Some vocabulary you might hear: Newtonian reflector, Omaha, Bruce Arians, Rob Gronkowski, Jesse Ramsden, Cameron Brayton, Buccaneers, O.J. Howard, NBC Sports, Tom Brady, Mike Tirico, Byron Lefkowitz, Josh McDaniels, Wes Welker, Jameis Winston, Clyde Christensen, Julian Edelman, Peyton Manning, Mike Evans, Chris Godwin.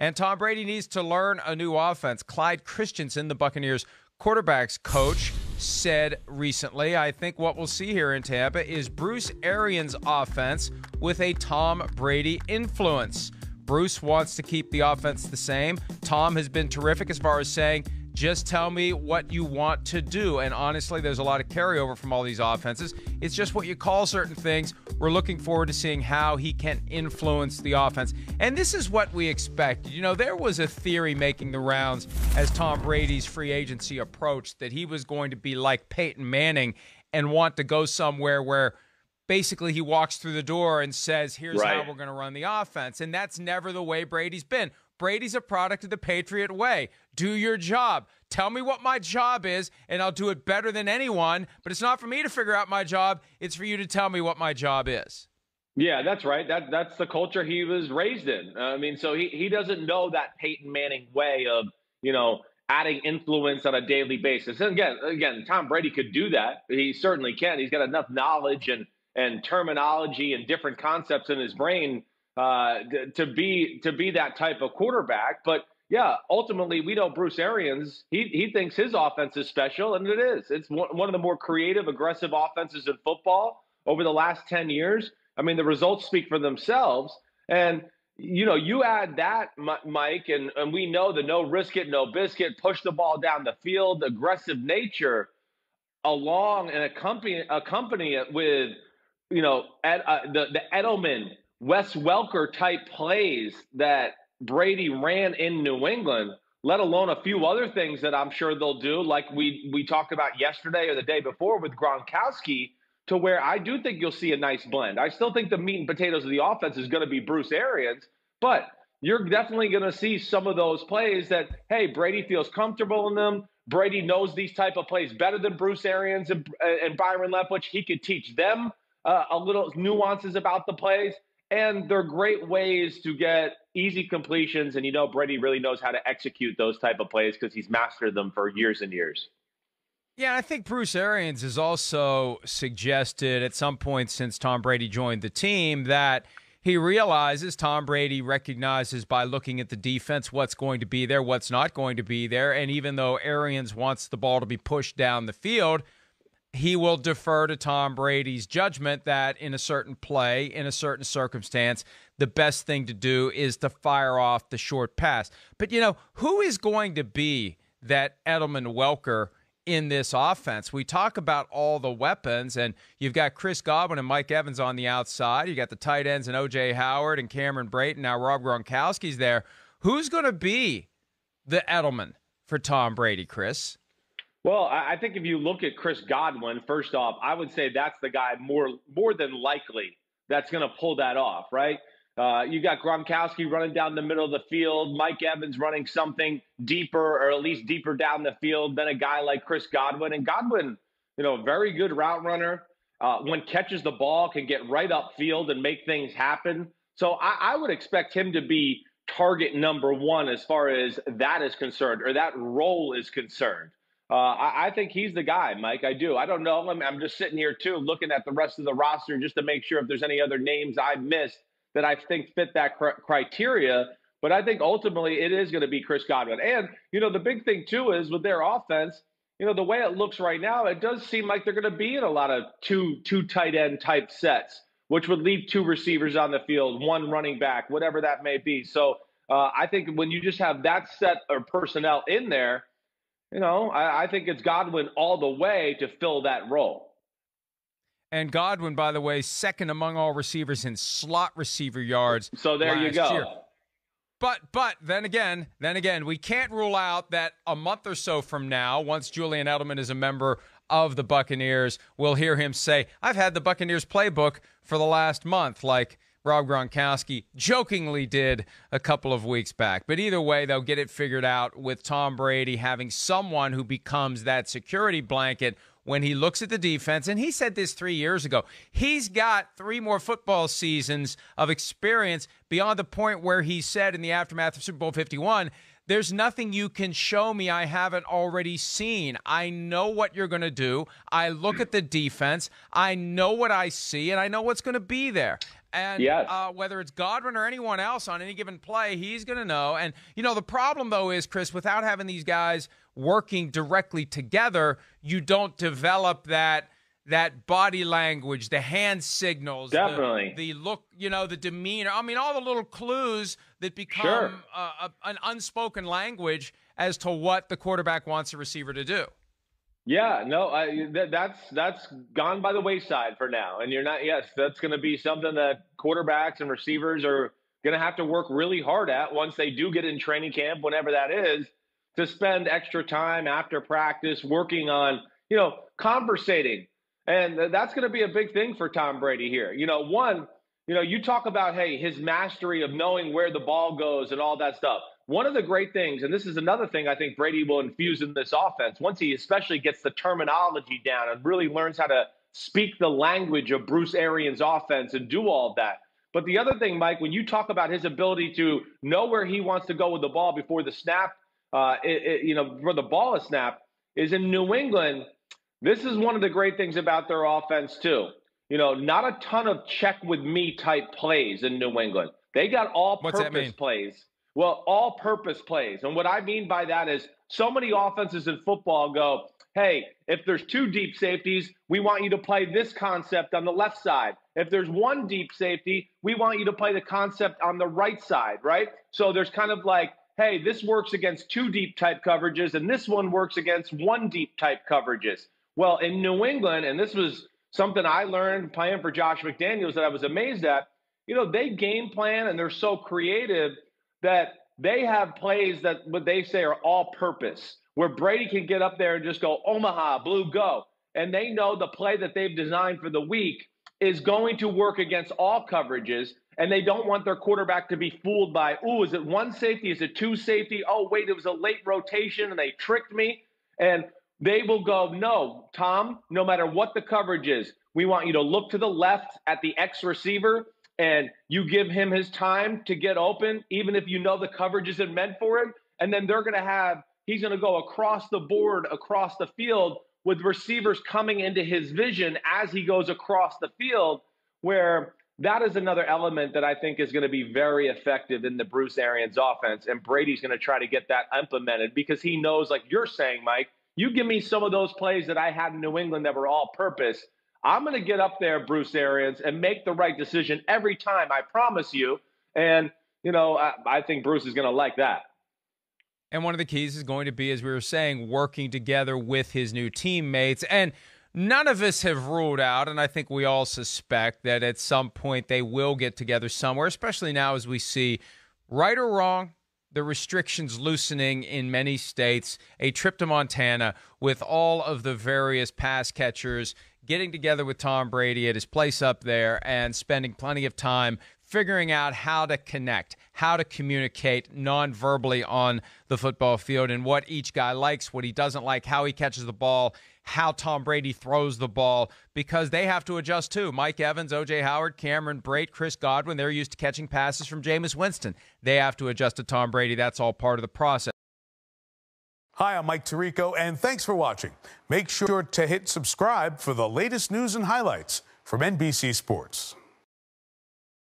And Tom Brady needs to learn a new offense. Clyde Christensen, the Buccaneers quarterbacks coach, said recently, I think what we'll see here in Tampa is Bruce Arians' offense with a Tom Brady influence. Bruce wants to keep the offense the same. Tom has been terrific as far as saying, just tell me what you want to do. And honestly, there's a lot of carryover from all these offenses. It's just what you call certain things. We're looking forward to seeing how he can influence the offense. And this is what we expected. You know, there was a theory making the rounds as Tom Brady's free agency approached that he was going to be like Peyton Manning and want to go somewhere where basically he walks through the door and says, here's how we're going to run the offense. And that's never the way Brady's been. Brady's a product of the Patriot way. Do your job. Tell me what my job is, and I'll do it better than anyone. But it's not for me to figure out my job. It's for you to tell me what my job is. Yeah, that's right. That's the culture he was raised in. I mean, so he doesn't know that Peyton Manning way of, you know, adding influence on a daily basis. And again, Tom Brady could do that. He certainly can. He's got enough knowledge and terminology and different concepts in his brain to be that type of quarterback. But yeah, ultimately we know Bruce Arians, he thinks his offense is special, and it is. It's one of the more creative, aggressive offenses in football over the last 10 years. I mean, the results speak for themselves. And, you know, you add that, Mike, and we know the no risk it, no biscuit, push the ball down the field, aggressive nature, along and accompany it with, you know, the Edelman, Wes Welker type plays that Brady ran in New England, let alone a few other things that I'm sure they'll do, like we talked about yesterday or the day before with Gronkowski, to where I do think you'll see a nice blend. I still think the meat and potatoes of the offense is going to be Bruce Arians, but you're definitely going to see some of those plays that, hey, Brady feels comfortable in them. Brady knows these type of plays better than Bruce Arians and Byron Lefkowitz. He could teach them a little nuances about the plays. And they're great ways to get easy completions. And, you know, Brady really knows how to execute those type of plays because he's mastered them for years and years. Yeah, I think Bruce Arians has also suggested at some point since Tom Brady joined the team that he realizes Tom Brady recognizes by looking at the defense what's going to be there, what's not going to be there. And even though Arians wants the ball to be pushed down the field, he will defer to Tom Brady's judgment that in a certain play, in a certain circumstance, the best thing to do is to fire off the short pass. But, you know, who is going to be that Edelman Welker in this offense? We talk about all the weapons, and you've got Chris Godwin and Mike Evans on the outside. You got the tight ends and O.J. Howard and Cameron Brayton. Now Rob Gronkowski's there. Who's going to be the Edelman for Tom Brady, Chris? Well, I think if you look at Chris Godwin, first off, I would say that's the guy more than likely that's going to pull that off, right? You got Gronkowski running down the middle of the field, Mike Evans running something deeper, or at least deeper down the field than a guy like Chris Godwin. And Godwin, you know, very good route runner. When catches the ball, can get right upfield and make things happen. So I would expect him to be target number one as far as that is concerned, or that role is concerned. I think he's the guy, Mike. I do. I don't know. I'm just sitting here, too, looking at the rest of the roster just to make sure if there's any other names I missed that I think fit that criteria. But I think ultimately it is going to be Chris Godwin. And, you know, the big thing, too, is with their offense, you know, the way it looks right now, it does seem like they're going to be in a lot of two tight end type sets, which would leave two receivers on the field, one running back, whatever that may be. So I think when you just have that set of personnel in there, you know, I think it's Godwin all the way to fill that role. And Godwin, by the way, second among all receivers in slot receiver yards. So there you go. Year. But then again, we can't rule out that a month or so from now, once Julian Edelman is a member of the Buccaneers, we'll hear him say, I've had the Buccaneers playbook for the last month, like Rob Gronkowski jokingly did a couple of weeks back. But either way, they'll get it figured out with Tom Brady having someone who becomes that security blanket when he looks at the defense. And he said this 3 years ago. He's got 3 more football seasons of experience beyond the point where he said in the aftermath of Super Bowl 51, there's nothing you can show me I haven't already seen. I know what you're going to do. I look at the defense. I know what I see, and I know what's going to be there. And yes. Whether it's Godwin or anyone else on any given play, he's going to know. And, you know, the problem, though, is, Chris, without having these guys working directly together, you don't develop that body language, the hand signals, definitely the look, you know, the demeanor. I mean, all the little clues that become sure. An unspoken language as to what the quarterback wants the receiver to do. Yeah, no, that's gone by the wayside for now. And you're not, yes, that's going to be something that quarterbacks and receivers are going to have to work really hard at once they do get in training camp, whenever that is, to spend extra time after practice working on, you know, conversating. And that's going to be a big thing for Tom Brady here. You know, one, you know, you talk about, hey, his mastery of knowing where the ball goes and all that stuff. One of the great things, and this is another thing I think Brady will infuse in this offense, once he especially gets the terminology down and really learns how to speak the language of Bruce Arians' offense and do all of that. But the other thing, Mike, when you talk about his ability to know where he wants to go with the ball before the snap, you know, before the ball is snapped, is in New England. This is one of the great things about their offense, too. You know, not a ton of check-with-me type plays in New England. They got all-purpose plays. Well, all-purpose plays. And what I mean by that is so many offenses in football go, hey, if there's two deep safeties, we want you to play this concept on the left side. If there's one deep safety, we want you to play the concept on the right side, right? So there's kind of like, hey, this works against two deep type coverages, and this one works against one deep type coverages. Well, in New England, and this was something I learned playing for Josh McDaniels that I was amazed at, you know, they game plan and they're so creative that they have plays that what they say are all purpose, where Brady can get up there and just go, Omaha, blue, go. And they know the play that they've designed for the week is going to work against all coverages, and they don't want their quarterback to be fooled by, ooh, is it one safety? Is it two safety? Oh, wait, it was a late rotation and they tricked me. And they will go, no, Tom, no matter what the coverage is, we want you to look to the left at the X receiver, and you give him his time to get open, even if you know the coverage isn't meant for him. And then they're going to have, he's going to go across the board, across the field, with receivers coming into his vision as he goes across the field, where that is another element that I think is going to be very effective in the Bruce Arians offense. And Brady's going to try to get that implemented because he knows, like you're saying, Mike, you give me some of those plays that I had in New England that were all-purpose. I'm going to get up there, Bruce Arians, and make the right decision every time, I promise you. And, you know, I think Bruce is going to like that. And one of the keys is going to be, as we were saying, working together with his new teammates. And none of us have ruled out, and I think we all suspect, that at some point they will get together somewhere, especially now as we see, right or wrong, the restrictions loosening in many states, a trip to Montana with all of the various pass catchers getting together with Tom Brady at his place up there and spending plenty of time figuring out how to connect, how to communicate non-verbally on the football field, and what each guy likes, what he doesn't like, how he catches the ball, how Tom Brady throws the ball, because they have to adjust too. Mike Evans, O.J. Howard, Cameron Brayton, Chris Godwin, they're used to catching passes from Jameis Winston. They have to adjust to Tom Brady. That's all part of the process. Hi, I'm Mike Tirico, and thanks for watching. Make sure to hit subscribe for the latest news and highlights from NBC Sports.